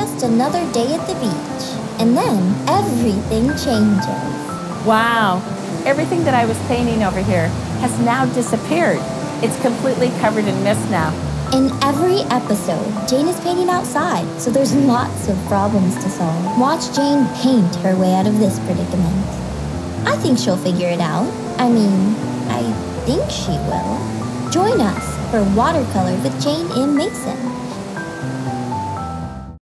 just another day at the beach. And then everything changes. Wow, everything that I was painting over here has now disappeared. It's completely covered in mist now. In every episode, Jane is painting outside, so there's lots of problems to solve. Watch Jane paint her way out of this predicament. I think she'll figure it out. I mean, I think she will. Join us for Watercolor with Jane M. Mason.